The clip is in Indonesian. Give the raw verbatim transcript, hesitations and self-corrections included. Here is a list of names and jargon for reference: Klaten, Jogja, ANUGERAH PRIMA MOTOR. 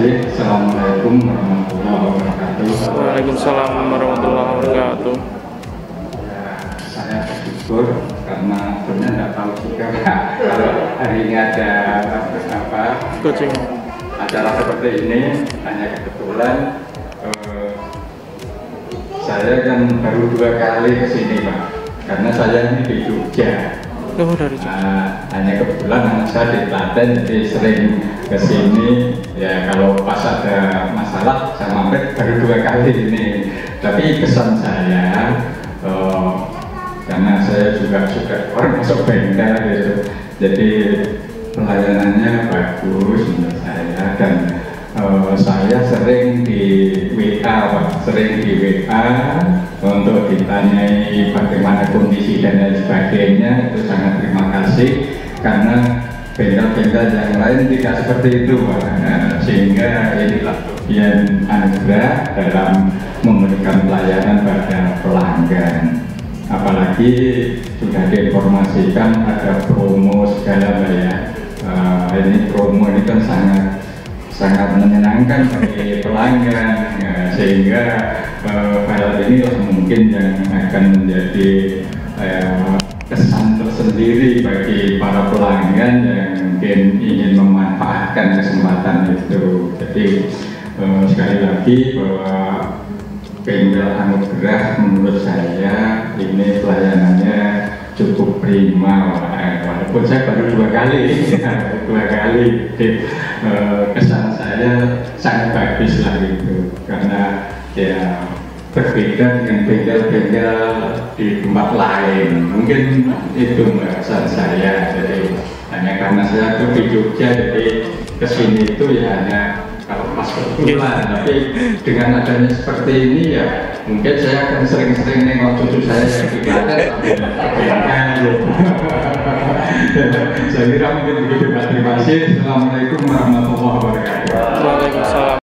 Adik, assalamualaikum warahmatullahi wabarakatuh. Waalaikumsalam warahmatullahi wabarakatuh. Ya, saya bersyukur karena sebenarnya tidak tahu juga kalau hari ini ada apa kucing. Acara seperti ini hanya kebetulan. Eh, saya kan baru dua kali ke sini, Pak, karena saya ini di Jogja. Oh, dari nah, hanya kebetulan anak saya di Klaten, jadi sering ke sini. Ya kalau pas ada masalah saya mampir baru dua kali ini. Tapi pesan saya, oh, karena saya juga sudah orang masuk bengkel gitu, jadi pelayanannya bagus menurut saya. Dan oh, saya sering di W A, Pak, sering di W A untuk ditanyai bagaimana kondisi dan lain sebagainya. Itu sangat terima kasih karena bengkel-bengkel yang lain tidak seperti itu, Pak. Nah, sehingga inilah bagian anugerah dalam memberikan pelayanan pada pelanggan. Apalagi sudah diinformasikan ada promo segala banyak. Uh, ini promo ini kan sangat sangat menyenangkan bagi pelanggan, ya, sehingga pada ini mungkin yang akan menjadi eh, kesan tersendiri bagi para pelanggan yang mungkin ingin memanfaatkan kesempatan itu. Jadi eh, sekali lagi bahwa bengkel anugerah menurut saya ini pelayanannya cukup prima, walaupun saya baru dua kali, dua kali. Jadi, eh, kesan saya sangat bagus lah gitu, karena ya berbeda dengan bengkel-bengkel di tempat lain. Mungkin itu kesan saya. Jadi hanya karena saya itu di Jogja, jadi kesini itu ya hanya kalau pas kebetulan. Tapi dengan adanya seperti ini ya mungkin saya akan sering-sering nengok cucu saya yang di Klaten. Saya kira mungkin begitu. Terima kasih. Assalamualaikum warahmatullahi wabarakatuh. Waalaikumsalam.